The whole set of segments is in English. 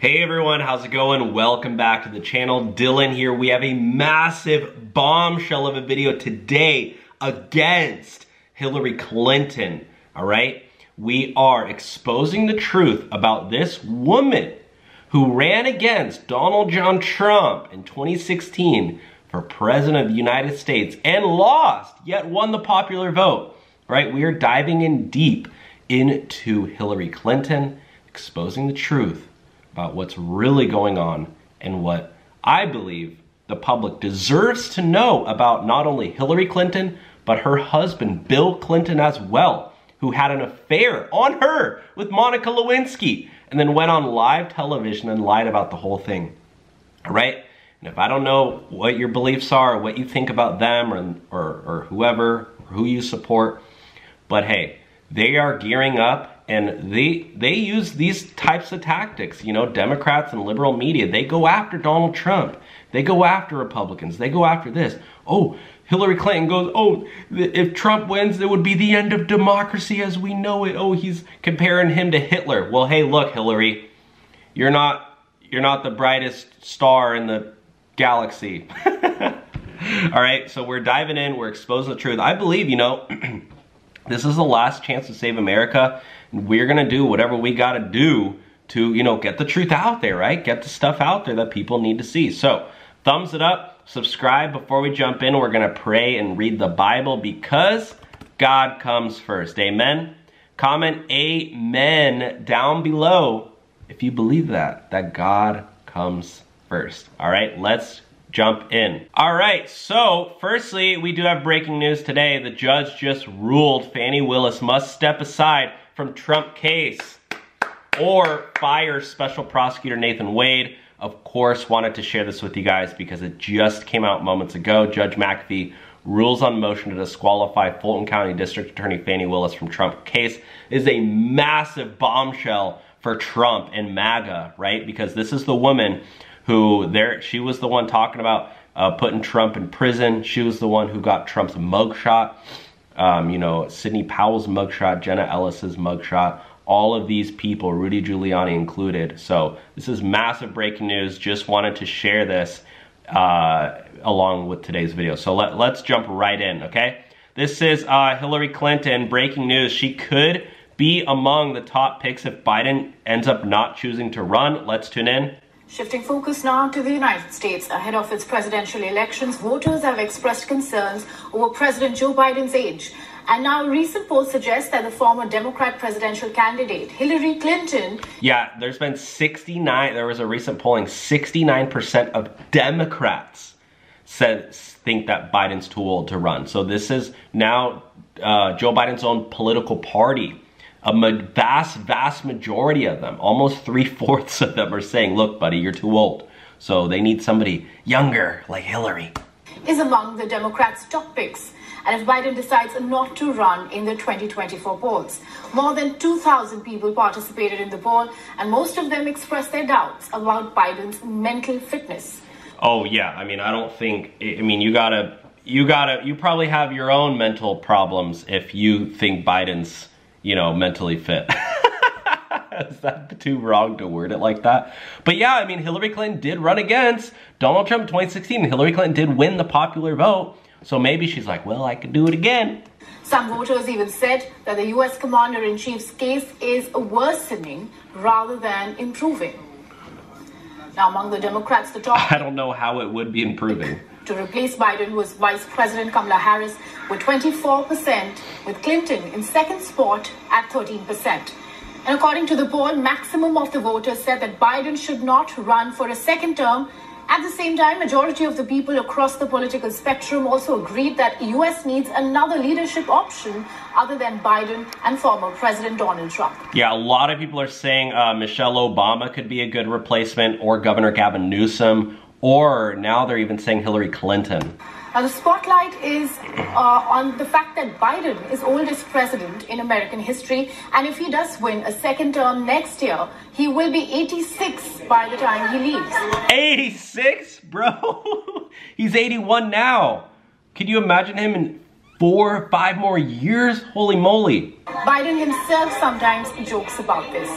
Hey everyone, how's it going? Welcome back to the channel. Dylan here. We have a massive bombshell of a video today against Hillary Clinton, all right? We are exposing the truth about this woman who ran against Donald John Trump in 2016 for President of the United States and lost, yet won the popular vote, right? We are diving in deep into Hillary Clinton, exposing the truth about what's really going on and what I believe the public deserves to know about not only Hillary Clinton, but her husband, Bill Clinton as well, who had an affair on her with Monica Lewinsky and then went on live television and lied about the whole thing, all right? And if I don't know what your beliefs are, or what you think about them or whoever, or who you support, but hey, they are gearing up and they use these types of tactics, you know, Democrats and liberal media. They go after Donald Trump. They go after Republicans. They go after this. Oh, Hillary Clinton goes, oh, if Trump wins, it would be the end of democracy as we know it. Oh, he's comparing him to Hitler. Well, hey, look, Hillary, you're not the brightest star in the galaxy. All right, so we're diving in. We're exposing the truth. I believe, you know, this is the last chance to save America. We're going to do whatever we got to do to, you know, get the truth out there, right? Get the stuff out there that people need to see. So thumbs it up, subscribe. Before we jump in, we're going to pray and read the Bible because God comes first. Amen. Comment amen down below if you believe that God comes first. All right, let's jump in. All right, so firstly, we do have breaking news today. The judge just ruled Fannie Willis must step aside from Trump case or fire special prosecutor Nathan Wade. Of course, wanted to share this with you guys because it just came out moments ago. Judge McAfee rules on motion to disqualify Fulton County District Attorney Fannie Willis from Trump case. It is a massive bombshell for Trump and MAGA, right? Because this is the woman who she was the one talking about putting Trump in prison. She was the one who got Trump's mugshot, you know, Sidney Powell's mugshot, Jenna Ellis's mugshot, all of these people, Rudy Giuliani included. So this is massive breaking news. Just wanted to share this along with today's video. So let's jump right in, okay? This is Hillary Clinton, breaking news. She could be among the top picks if Biden ends up not choosing to run. Let's tune in. Shifting focus now to the United States. Ahead of its presidential elections, voters have expressed concerns over President Joe Biden's age. And now recent polls suggest that the former Democrat presidential candidate, Hillary Clinton... Yeah, there's been 69, there was a recent polling, 69% of Democrats think that Biden's too old to run. So this is now Joe Biden's own political party. A vast majority of them, almost 3/4 of them are saying, look, buddy, you're too old. So they need somebody younger like Hillary. Is among the Democrats' top picks. And if Biden decides not to run in the 2024 polls, more than 2,000 people participated in the poll, and most of them expressed their doubts about Biden's mental fitness. Oh, yeah. I mean, I don't think, I mean, you probably have your own mental problems if you think Biden's, you know, mentally fit. Is that too wrong to word it like that? But yeah, I mean, Hillary Clinton did run against Donald Trump in 2016. Hillary Clinton did win the popular vote. So maybe she's like, well, I could do it again. Some voters even said that the U.S. Commander-in-Chief's case is worsening rather than improving. Now, among the Democrats, the top... I don't know how it would be improving. To replace Biden was Vice President Kamala Harris with 24%, with Clinton in second spot at 13%. And according to the poll, maximum of the voters said that Biden should not run for a second term. At the same time, majority of the people across the political spectrum also agreed that U.S. needs another leadership option other than Biden and former President Donald Trump. Yeah, a lot of people are saying Michelle Obama could be a good replacement, or Governor Gavin Newsom, or now they're even saying Hillary Clinton. Now the spotlight is on the fact that Biden is oldest president in American history, and if he does win a second term next year, he will be 86 by the time he leaves. 86, bro? He's 81 now. Can you imagine him in 4 or 5 more years? Holy moly. Biden himself sometimes jokes about this.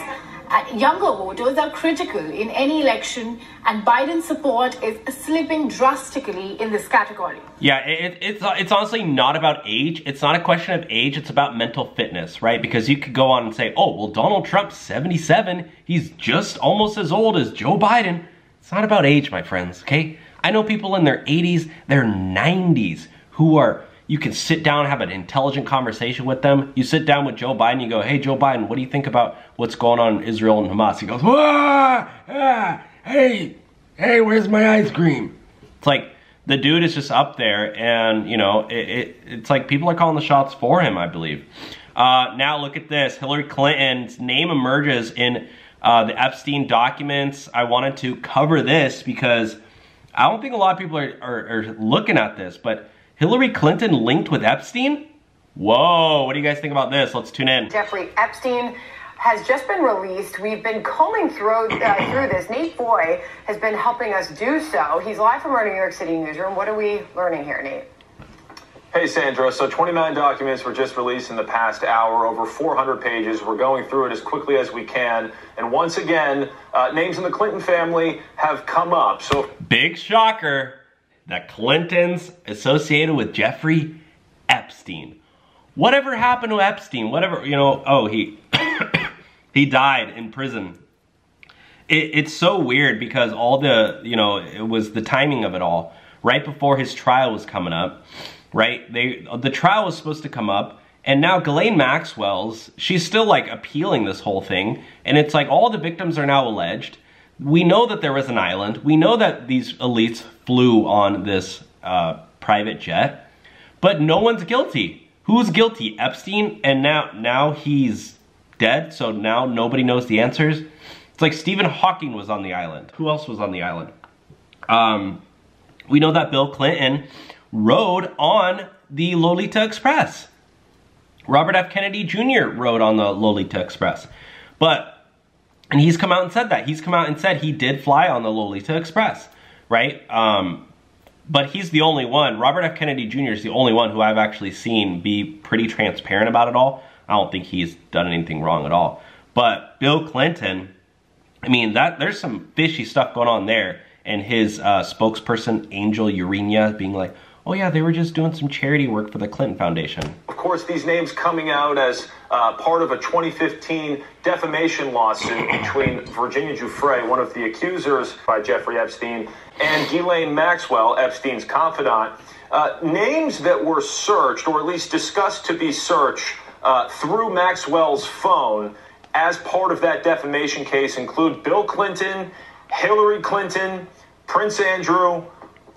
younger voters are critical in any election, and Biden's support is slipping drastically in this category. Yeah, it's honestly not about age. It's not a question of age. It's about mental fitness, right? Because you could go on and say, oh, well, Donald Trump's 77. He's just almost as old as Joe Biden. It's not about age, my friends, okay? I know people in their 80s, their 90s, who are... You can sit down, have an intelligent conversation with them. You sit down with Joe Biden, you go, hey, Joe Biden, what do you think about what's going on in Israel and Hamas? He goes, hey, where's my ice cream? It's like, the dude is just up there, and, you know, it's like people are calling the shots for him, I believe. Now look at this. Hillary Clinton's name emerges in the Epstein documents. I wanted to cover this because I don't think a lot of people are looking at this, but... Hillary Clinton linked with Epstein? Whoa, what do you guys think about this? Let's tune in. Jeffrey Epstein has just been released. We've been combing through this. Nate Foy has been helping us do so. He's live from our New York City newsroom. What are we learning here, Nate? Hey, Sandra. So 29 documents were just released in the past hour, over 400 pages. We're going through it as quickly as we can. And once again, names in the Clinton family have come up. So big shocker. The Clintons associated with Jeffrey Epstein. Whatever happened to Epstein? Whatever, you know, oh, he he died in prison. It's so weird because all the, you know, it was the timing of it all. Right before his trial was coming up, right? The trial was supposed to come up, and now Ghislaine Maxwell's, she's still like appealing this whole thing, and it's like all the victims are now alleged. We know that there was an island. We know that these elites flew on this private jet, but no one's guilty. Who's guilty? Epstein, and now he's dead, so now nobody knows the answers. It's like Stephen Hawking was on the island. Who else was on the island? We know that Bill Clinton rode on the Lolita Express. Robert F. Kennedy Jr. rode on the Lolita Express, but... And he's come out and said that. He's come out and said he did fly on the Lolita Express, right? But he's the only one. Robert F. Kennedy Jr. is the only one who I've actually seen be pretty transparent about it all. I don't think he's done anything wrong at all. But Bill Clinton, I mean, that there's some fishy stuff going on there. And his spokesperson, Angel Ureña, being like, oh yeah, they were just doing some charity work for the Clinton Foundation. Of course, these names coming out as part of a 2015 defamation lawsuit between Virginia Giuffre, one of the accusers by Jeffrey Epstein, and Ghislaine Maxwell, Epstein's confidant. Names that were searched, or at least discussed to be searched, through Maxwell's phone as part of that defamation case include Bill Clinton, Hillary Clinton, Prince Andrew.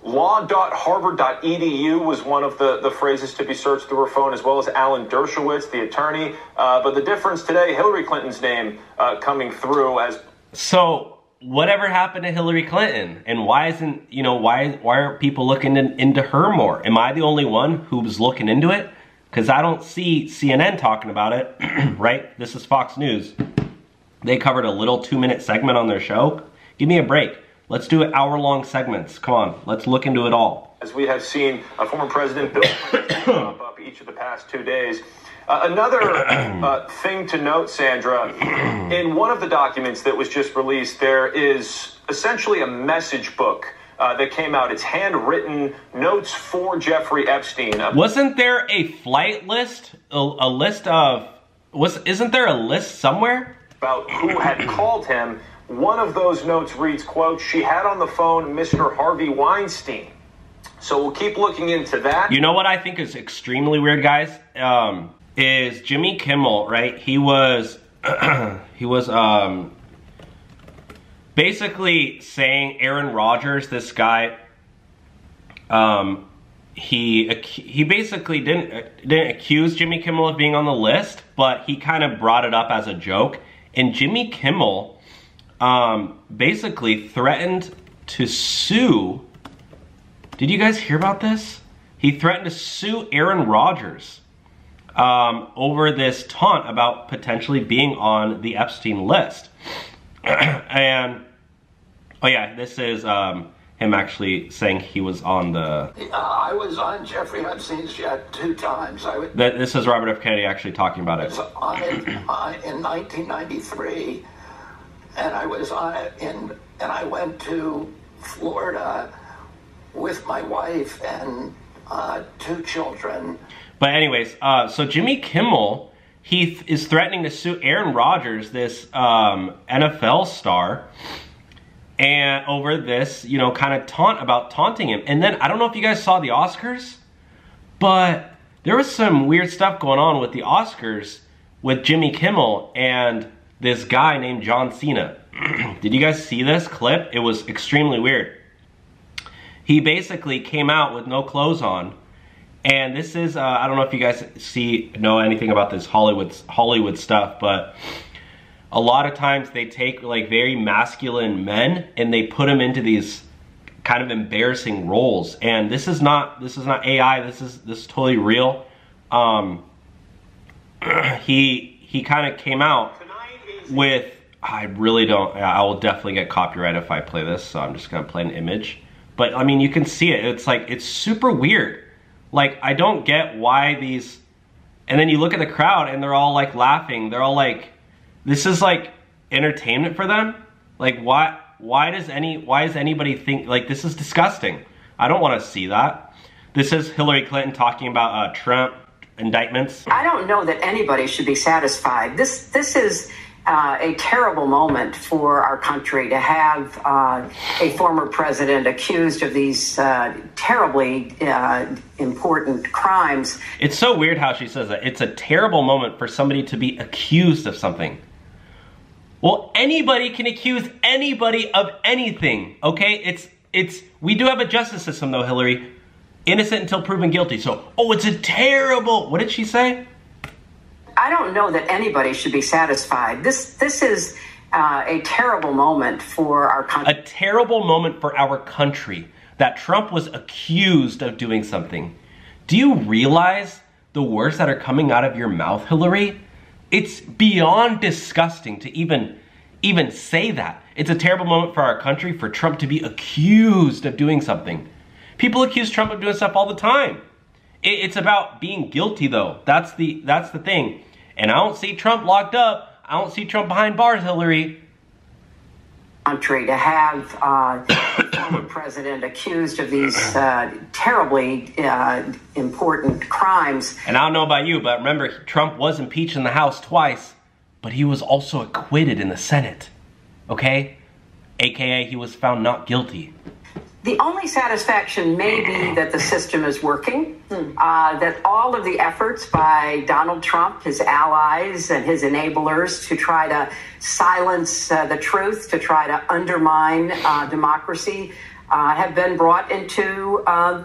Law.harvard.edu was one of the phrases to be searched through her phone, as well as Alan Dershowitz, the attorney. But the difference today, Hillary Clinton's name coming through as... So, whatever happened to Hillary Clinton? And why isn't, you know, why aren't people looking into her more? Am I the only one who was looking into it? Because I don't see CNN talking about it, right? This is Fox News. They covered a little 2-minute segment on their show. Give me a break. Let's do hour-long segments. Come on, let's look into it all. As we have seen former President Bill Clinton pop up each of the past 2 days. Another thing to note, Sandra, in one of the documents that was just released, there is essentially a message book that came out. It's handwritten notes for Jeffrey Epstein. Wasn't there a flight list? A list of... Isn't there a list somewhere? About who had called him. One of those notes reads, quote, she had on the phone Mr. Harvey Weinstein. So we'll keep looking into that. You know what I think is extremely weird, guys? Is Jimmy Kimmel, right? He was, basically saying Aaron Rodgers, this guy, he basically didn't accuse Jimmy Kimmel of being on the list, but he kind of brought it up as a joke. And Jimmy Kimmel... basically threatened to sue. Did you guys hear about this? He threatened to sue Aaron Rodgers over this taunt about potentially being on the Epstein list. And, oh yeah, this is him actually saying he was on the... I was on Jeffrey Epstein's jet 2 times. This is Robert F. Kennedy actually talking about it. I was on it in 1993. and I was I went to Florida with my wife and 2 children. But anyways, so Jimmy Kimmel, he is threatening to sue Aaron Rodgers, this NFL star, and over this, you know, kind of taunting him. And then I don't know if you guys saw the Oscars, but there was some weird stuff going on with the Oscars with Jimmy Kimmel and this guy named John Cena. Did you guys see this clip? It was extremely weird. He basically came out with no clothes on. And this is, I don't know if you guys know anything about this Hollywood stuff, but a lot of times they take like very masculine men and they put them into these kind of embarrassing roles. And this is not AI, this is totally real. He kind of came out with, I will definitely get copyright if I play this, so I'm just gonna play an image. But I mean, you can see it, it's like, it's super weird. Like, I don't get why these, and then you look at the crowd and they're all like laughing. They're all like, this is like entertainment for them. Like why does anybody think, like, this is disgusting. I don't want to see that. This is Hillary Clinton talking about Trump indictments. I don't know that anybody should be satisfied. This is a terrible moment for our country to have a former president accused of these terribly important crimes. It's so weird how she says that. It's a terrible moment for somebody to be accused of something. Well, anybody can accuse anybody of anything, okay? We do have a justice system though, Hillary. Innocent until proven guilty. So, oh, it's a terrible, what did she say? I don't know that anybody should be satisfied. This is a terrible moment for our country. A terrible moment for our country that Trump was accused of doing something. Do you realize the words that are coming out of your mouth, Hillary? It's beyond disgusting to even say that. It's a terrible moment for our country for Trump to be accused of doing something. People accuse Trump of doing stuff all the time. It's about being guilty though. That's the thing. And I don't see Trump locked up. I don't see Trump behind bars, Hillary. Country to have a former president accused of these terribly important crimes. And I don't know about you, but remember, Trump was impeached in the House twice, but he was also acquitted in the Senate, okay? AKA he was found not guilty. The only satisfaction may be that the system is working, that all of the efforts by Donald Trump, his allies, and his enablers to try to silence the truth, to try to undermine democracy, have been brought into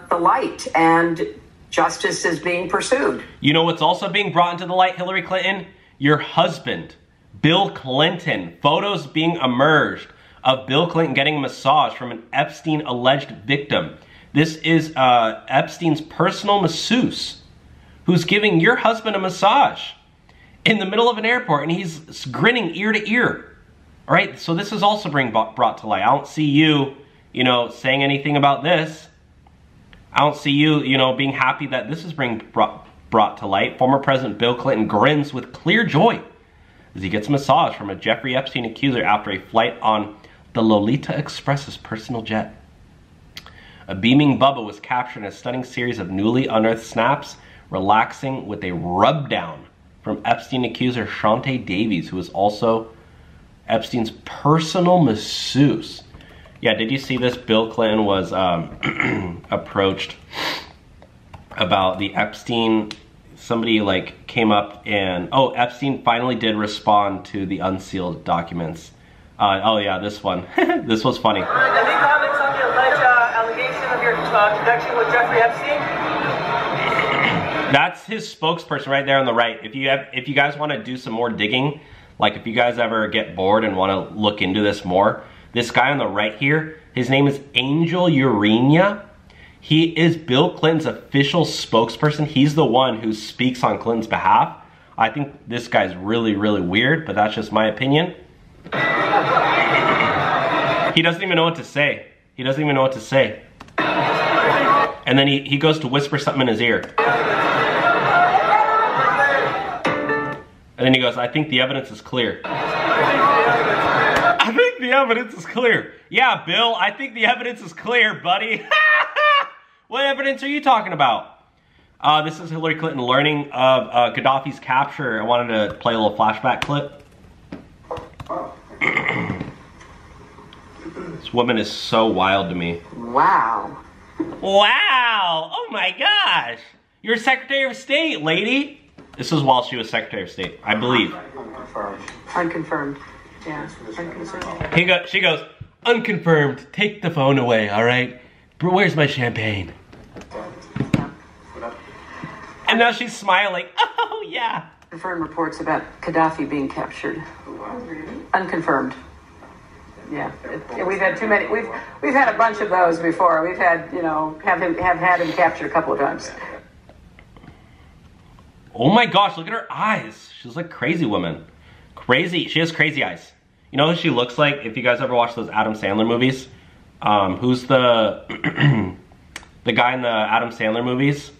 the light, and justice is being pursued. You know what's also being brought into the light, Hillary Clinton? Your husband, Bill Clinton. Photos being emerged of Bill Clinton getting a massage from an Epstein alleged victim. This is Epstein's personal masseuse who's giving your husband a massage in the middle of an airport, and he's grinning ear to ear. All right, so this is also being brought to light. I don't see you, you know, saying anything about this. I don't see you, you know, being happy that this is being brought to light. Former President Bill Clinton grins with clear joy as he gets a massage from a Jeffrey Epstein accuser after a flight on the Lolita Express's personal jet. A beaming Bubba was captured in a stunning series of newly unearthed snaps, relaxing with a rub down from Epstein accuser Shantae Davies, who was also Epstein's personal masseuse. Yeah, did you see this? Bill Clinton was approached about the Epstein, somebody like came up and, oh, Epstein finally did respond to the unsealed documents. Oh yeah, this one. This was funny. Any comments on the alleged allegation of your connection with Jeffrey Epstein? That's his spokesperson right there on the right. If you guys want to do some more digging, like if you guys ever get bored and want to look into this more, this guy on the right here, his name is Angel Ureña. He is Bill Clinton's official spokesperson. He's the one who speaks on Clinton's behalf. I think this guy's really, really weird, but that's just my opinion. He doesn't even know what to say. He doesn't even know what to say. And then he goes to whisper something in his ear. And then he goes, I think the evidence is clear. I the evidence is clear. Yeah, Bill, I think the evidence is clear, buddy. What evidence are you talking about? This is Hillary Clinton learning of Gaddafi's capture. I wanted to play a little flashback clip. This woman is so wild to me. Wow. Wow. Oh my gosh. You're Secretary of State, lady. This is while she was Secretary of State, I believe. Unconfirmed. Unconfirmed. Yeah. Unconfirmed. She goes, unconfirmed. Take the phone away, all right? Where's my champagne? And now she's smiling. Oh, yeah. Confirmed reports about Gaddafi being captured. Unconfirmed. Yeah, we've had too many. We've had a bunch of those before. We've had, you know, had him captured a couple of times. Oh my gosh, look at her eyes. She's like crazy woman. Crazy. She has crazy eyes. You know who she looks like? If you guys ever watch those Adam Sandler movies, who's the the guy in the Adam Sandler movies?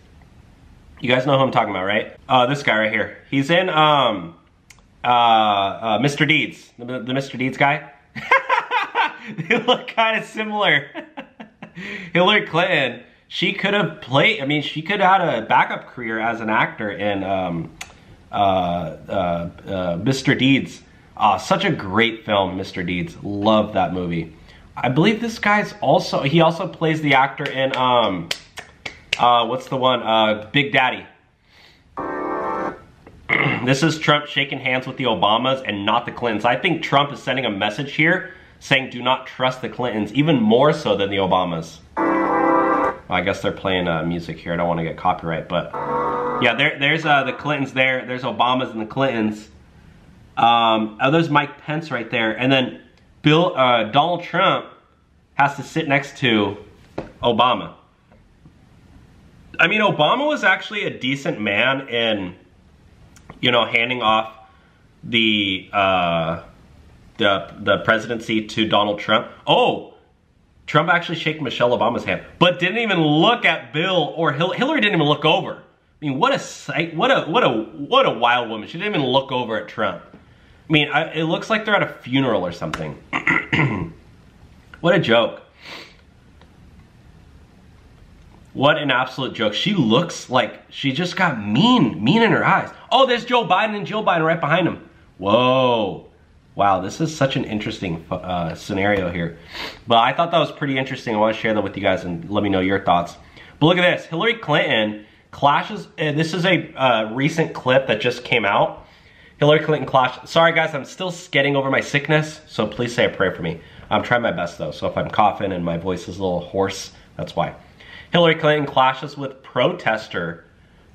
You guys know who I'm talking about, right? This guy right here. He's in Mr. Deeds, the Mr. Deeds guy. They look kind of similar. Hillary Clinton, she could have played, I mean, she could have had a backup career as an actor in Mr. Deeds. Such a great film, Mr. Deeds. Love that movie. I believe this guy's also, he also plays the actor in, what's the one? Big Daddy. This is Trump shaking hands with the Obamas and not the Clintons. I think Trump is sending a message here, saying do not trust the Clintons, even more so than the Obamas. Well, I guess they're playing music here. I don't want to get copyright, but yeah, there's the Clintons there. There's Obamas and the Clintons. Oh, there's Mike Pence right there. And then Donald Trump has to sit next to Obama. I mean, Obama was actually a decent man in, you know, handing off the presidency to Donald Trump. Oh, Trump actually shook Michelle Obama's hand, but didn't even look at Bill or Hillary didn't even look over. I mean, what a sight! What a wild woman! She didn't even look over at Trump. I mean, it looks like they're at a funeral or something. What a joke! What an absolute joke! She looks like she just got mean in her eyes. Oh, there's Joe Biden and Jill Biden right behind him. Whoa. Wow, this is such an interesting scenario here. But I thought that was pretty interesting. I want to share that with you guys and let me know your thoughts. But look at this. Hillary Clinton clashes. This is a recent clip that just came out. Hillary Clinton clashed. Sorry, guys, I'm still getting over my sickness, so please say a prayer for me. I'm trying my best, though. So if I'm coughing and my voice is a little hoarse, that's why. Hillary Clinton clashes with protester.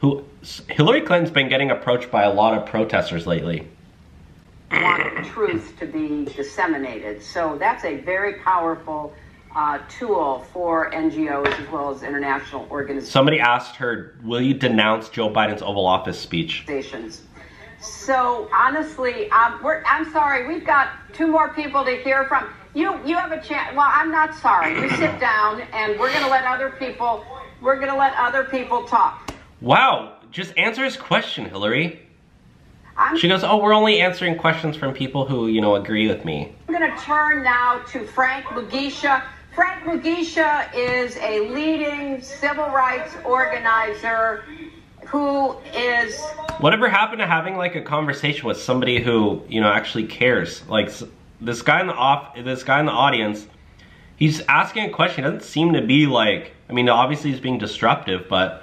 Hillary Clinton's been getting approached by a lot of protesters lately. Want truth to be disseminated. So that's a very powerful tool for NGOs as well as international organizations. Somebody asked her, will you denounce Joe Biden's Oval Office speech? So honestly, I'm sorry, we've got two more people to hear from. You have a chance. Well, I'm not sorry. You sit down and we're going to let other people talk. Wow. Just answer his question, Hillary. She goes, oh, we're only answering questions from people who, you know, agree with me. I'm going to turn now to Frank Mugisha. Frank Mugisha is a leading civil rights organizer who is... Whatever happened to having, like, a conversation with somebody who, you know, actually cares? Like, this guy in the audience, he's asking a question. It doesn't seem to be like... I mean, obviously he's being disruptive, but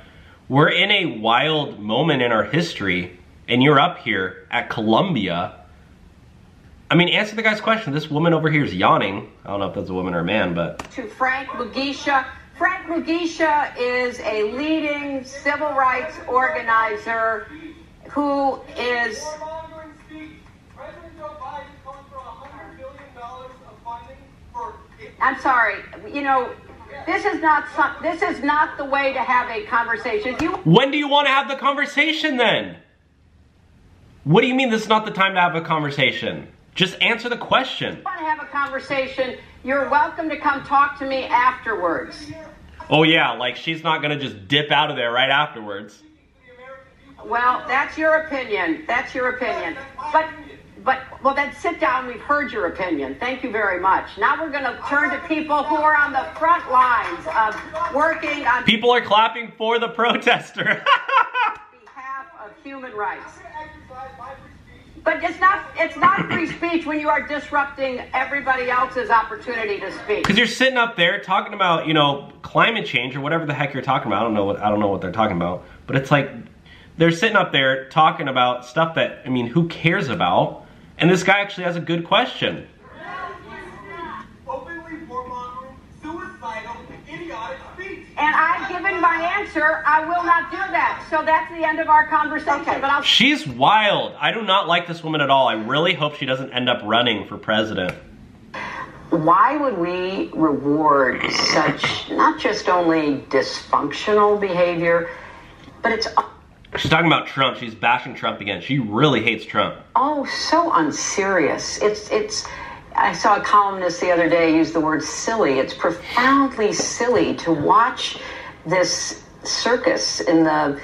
we're in a wild moment in our history... And you're up here at Columbia. I mean, answer the guy's question. This woman over here is yawning. I don't know if that's a woman or a man, but... To Frank Mugisha. Frank Mugisha is a leading civil rights organizer who is... I'm sorry, you know... This is not the way to have a conversation. When do you want to have the conversation then? What do you mean this is not the time to have a conversation? Just answer the question. If you want to have a conversation, you're welcome to come talk to me afterwards. Oh yeah, like she's not going to just dip out of there right afterwards. Well, that's your opinion. But But, well, then sit down. We've heard your opinion. Thank you very much. Now we're going to turn to people who are on the front lines of working on... People are clapping for the protester. ...on behalf of human rights. But it's not free speech when you are disrupting everybody else's opportunity to speak. Because you're sitting up there talking about, you know, climate change or whatever the heck you're talking about. I don't know what they're talking about. But it's like they're sitting up there talking about stuff that, I mean, who cares about? And this guy actually has a good question. Openly warmongering, suicidal, idiotic speech. And I've given my answer. I will not do that. So that's the end of our conversation. Okay. But she's wild. I do not like this woman at all. I really hope she doesn't end up running for president. Why would we reward such not just only dysfunctional behavior, but it's... She's talking about Trump. She's bashing Trump again. She really hates Trump. Oh, so unserious. It's. I saw a columnist the other day use the word silly. It's profoundly silly to watch this circus in the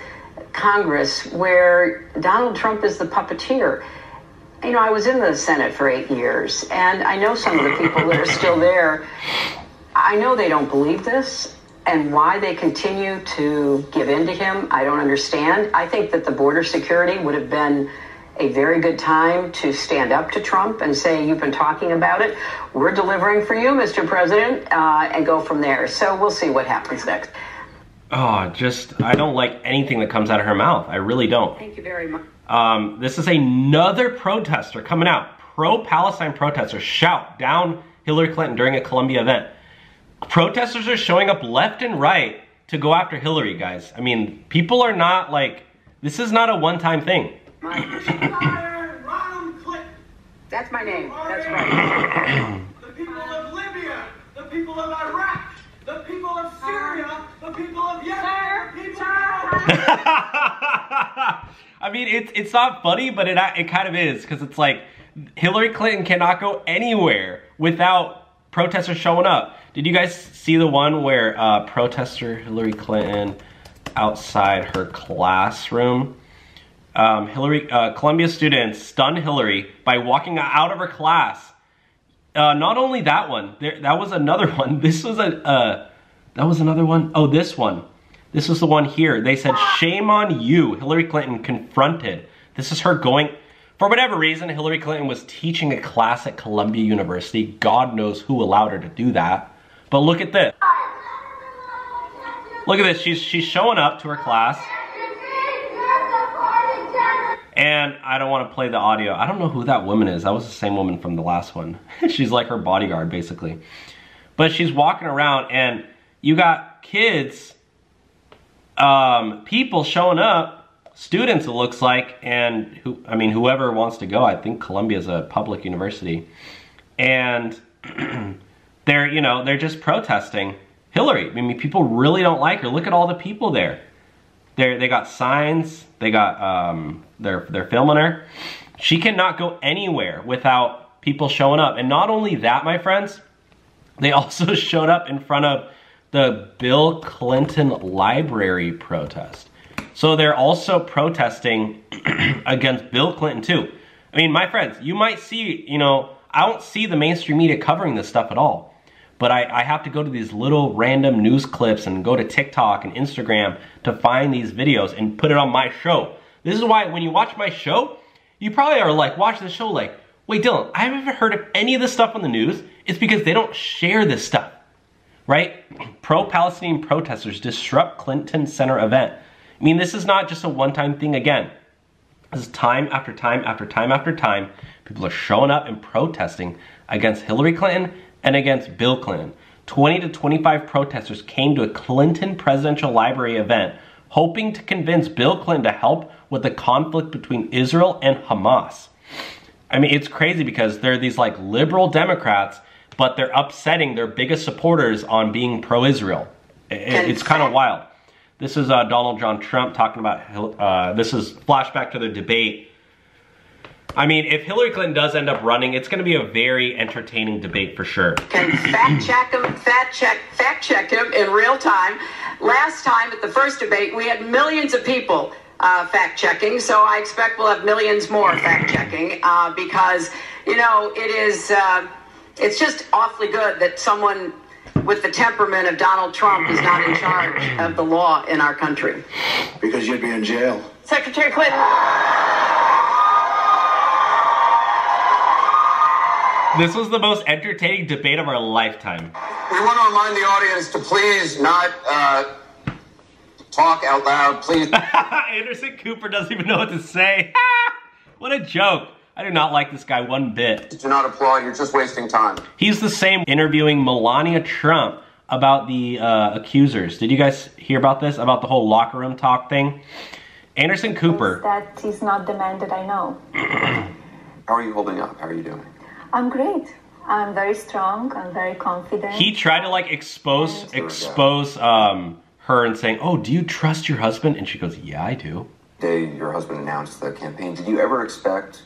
Congress where Donald Trump is the puppeteer. You know, I was in the Senate for 8 years, and I know some of the people that are still there. I know they don't believe this. And why they continue to give in to him, I don't understand. I think that the border security would have been a very good time to stand up to Trump and say, you've been talking about it. We're delivering for you, Mr. President, and go from there. So we'll see what happens next. Oh, I don't like anything that comes out of her mouth. I really don't. Thank you very much. This is another protester coming out. Pro-Palestine protesters shout down Hillary Clinton during a Columbia event. Protesters are showing up left and right to go after Hillary, guys. I mean, people are not like, this is not a one-time thing. That's my name. That's right. The people of Libya, the people of Iraq, the people of Syria, the people of Yemen, the people of I mean, it's not funny, but it kind of is, because it's like Hillary Clinton cannot go anywhere without protesters showing up. Did you guys see the one where protester Hillary Clinton outside her classroom? Columbia students stunned Hillary by walking out of her class. Not only that one, that was another one. This was that was another one. Oh, this one. This was the one here. They said, "Shame on you." Hillary Clinton confronted. This is her going. For whatever reason, Hillary Clinton was teaching a class at Columbia University. God knows who allowed her to do that. But look at this. Look at this. She's showing up to her class. And I don't want to play the audio. I don't know who that woman is. That was the same woman from the last one. She's like her bodyguard, basically. But she's walking around, and you got kids, people showing up. Students, it looks like, and whoever wants to go. I think Columbia is a public university, and they're just protesting Hillary. I mean, people really don't like her. Look at all the people there. They got signs. They got they're filming her. She cannot go anywhere without people showing up. And not only that, my friends, they also showed up in front of the Bill Clinton Library protest. So they're also protesting against Bill Clinton too. I mean, my friends, you might see, I don't see the mainstream media covering this stuff at all. But I have to go to these little random news clips and go to TikTok and Instagram to find these videos and put it on my show. This is why when you watch my show, you probably are like, watch the show like, wait, Dylan, I haven't heard of any of this stuff on the news. It's because they don't share this stuff, right? Pro-Palestinian protesters disrupt Clinton Center event. I mean, this is not just a one-time thing again. This is time after time after time after time. People are showing up and protesting against Hillary Clinton and against Bill Clinton. 20 to 25 protesters came to a Clinton Presidential Library event hoping to convince Bill Clinton to help with the conflict between Israel and Hamas. I mean, it's crazy because they're these like liberal Democrats, but they're upsetting their biggest supporters on being pro-Israel. It's kind of wild. This is Donald John Trump talking about, this is flashback to the debate. I mean, if Hillary Clinton does end up running, it's going to be a very entertaining debate for sure. Can fact check him in real time. Last time at the first debate, we had millions of people fact-checking. So I expect we'll have millions more fact-checking because, you know, it is, it's just awfully good that someone with the temperament of Donald Trump is not in charge of the law in our country. Because you'd be in jail. Secretary Clinton. This was the most entertaining debate of our lifetime. We want to remind the audience to please not... talk out loud, please. Anderson Cooper doesn't even know what to say. What a joke. I do not like this guy one bit. Do not applaud. You're just wasting time. He's the same interviewing Melania Trump about the accusers. Did you guys hear about this? About the whole locker room talk thing? Anderson Cooper. That is not demanded, I know. How are you holding up? How are you doing? I'm great. I'm very strong. I'm very confident. He tried to like expose her and saying, oh, do you trust your husband? And she goes, yeah, I do. The day your husband announced the campaign, did you ever expect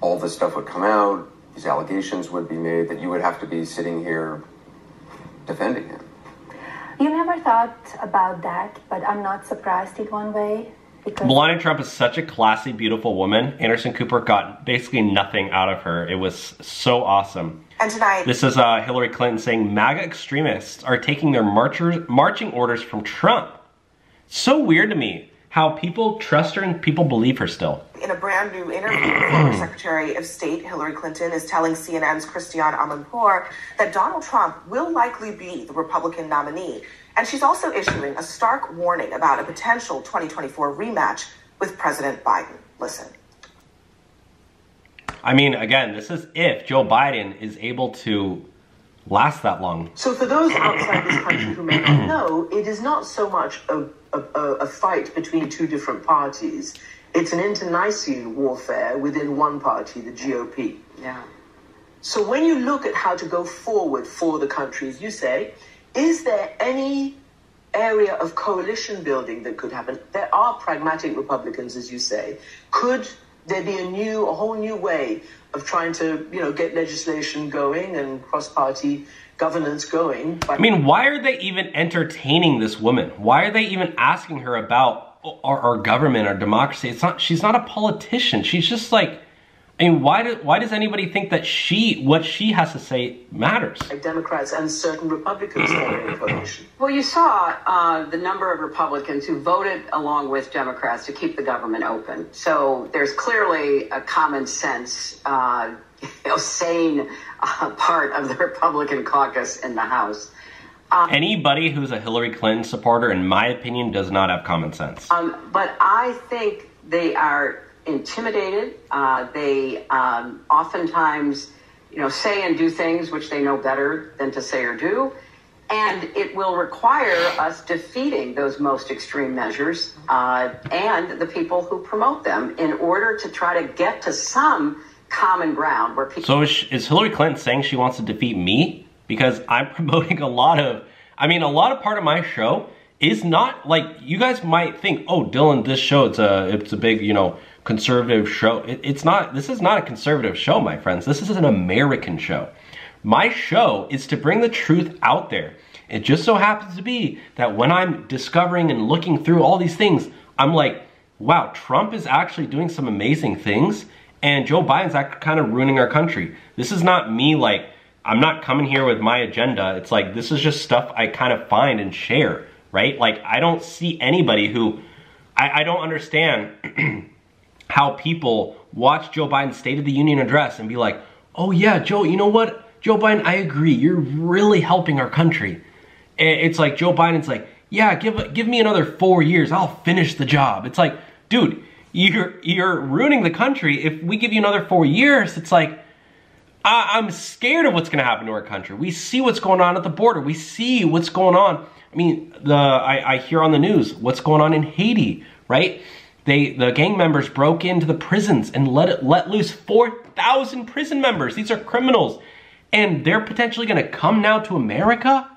all this stuff would come out, these allegations would be made, that you would have to be sitting here defending him? You never thought about that, but I'm not surprised in one way. Because Melania Trump is such a classy, beautiful woman. Anderson Cooper got basically nothing out of her. It was so awesome. And tonight, this is Hillary Clinton saying MAGA extremists are taking their marching orders from Trump. So weird to me how people trust her and people believe her still. In a brand new interview, former Secretary of State Hillary Clinton is telling CNN's Christiane Amanpour that Donald Trump will likely be the Republican nominee. And she's also issuing a stark warning about a potential 2024 rematch with President Biden. Listen. I mean, again, this is if Joe Biden is able to last that long. So for those outside this country who may not know, it is not so much a fight between two different parties. It's an internecine warfare within one party, the GOP. Yeah. So when you look at how to go forward for the country, as you say, is there any area of coalition building that could happen? There are pragmatic Republicans, as you say. Could there be a whole new way of trying to, you know, get legislation going and cross-party governance going? I mean, why are they even entertaining this woman? Why are they even asking her about our government, our democracy? It's not, she's not a politician. She's just like, I mean, why does anybody think that what she has to say matters? Democrats and certain Republicans. Well, you saw the number of Republicans who voted along with Democrats to keep the government open. So there's clearly a common sense, sane part of the Republican caucus in the House. Anybody who's a Hillary Clinton supporter, in my opinion, does not have common sense. But I think they are intimidated. They oftentimes, you know, say and do things which they know better than to say or do. And it will require us defeating those most extreme measures and the people who promote them in order to try to get to some common ground where people... So is Hillary Clinton saying she wants to defeat me? Because I'm promoting a lot of part of my show is not like, you guys might think, oh, Dylan, this show, it's a big, you know, conservative show. It's not. This is not a conservative show, my friends. This is an American show. My show is to bring the truth out there. It just so happens to be that when I'm discovering and looking through all these things, I'm like, wow, Trump is actually doing some amazing things, and Joe Biden's actually kind of ruining our country. This is not me, like, I'm not coming here with my agenda. It's like, this is just stuff I kind of find and share, right? Like, I don't see anybody who, I don't understand how people watch Joe Biden's State of the Union address and be like, oh yeah, Joe, you know what? Joe Biden, I agree. You're really helping our country. It's like Joe Biden's like, yeah, give me another 4 years. I'll finish the job. It's like, dude, you're ruining the country. If we give you another 4 years, it's like, I'm scared of what's going to happen to our country. We see what's going on at the border. We see what's going on. I mean, I hear on the news what's going on in Haiti, right? The gang members broke into the prisons and let loose 4,000 prison members. These are criminals. And they're potentially going to come now to America,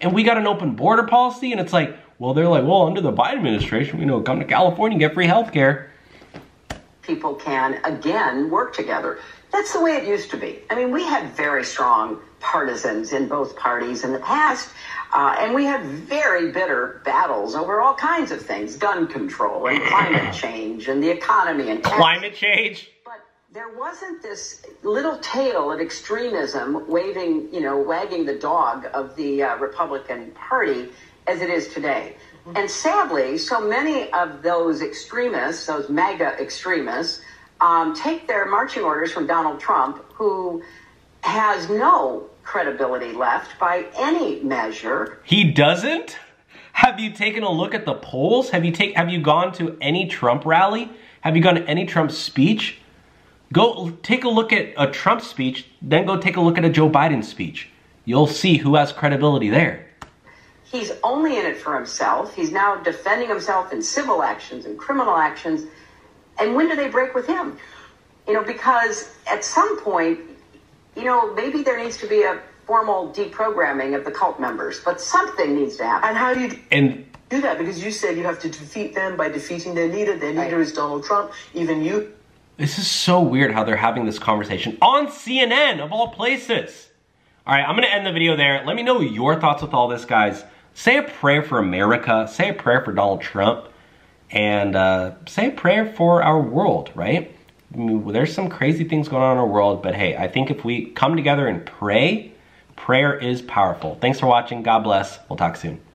and we got an open border policy, and it's like, well, they're like, well, under the Biden administration, we know, come to California and get free health care. People can, again, work together. That's the way it used to be. I mean, we had very strong partisans in both parties in the past, and we had very bitter battles over all kinds of things, gun control and climate change and the economy and climate change. But there wasn't this little tail of extremism waving, you know, wagging the dog of the Republican Party as it is today. And sadly, so many of those extremists, those MAGA extremists, take their marching orders from Donald Trump, who has no credibility left by any measure. He doesn't? Have you taken a look at the polls? Have you gone to any Trump rally? Have you gone to any Trump speech? Go take a look at a Trump speech, then go take a look at a Joe Biden speech. You'll see who has credibility there. He's only in it for himself. He's now defending himself in civil actions and criminal actions. And when do they break with him? You know, because at some point, you know, maybe there needs to be a formal deprogramming of the cult members, but something needs to happen. And how do you do that? Because you said you have to defeat them by defeating their leader. Their leader is Donald Trump, even you. This is so weird how they're having this conversation on CNN, of all places. All right, I'm going to end the video there. Let me know your thoughts with all this, guys. Say a prayer for America. Say a prayer for Donald Trump. And say a prayer for our world, right? I mean, there's some crazy things going on in our world, but hey, I think if we come together and pray, prayer is powerful. Thanks for watching. God bless. We'll talk soon.